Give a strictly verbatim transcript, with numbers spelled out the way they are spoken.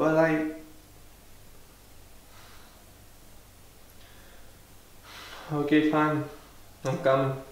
but I okay, fine, I'm coming.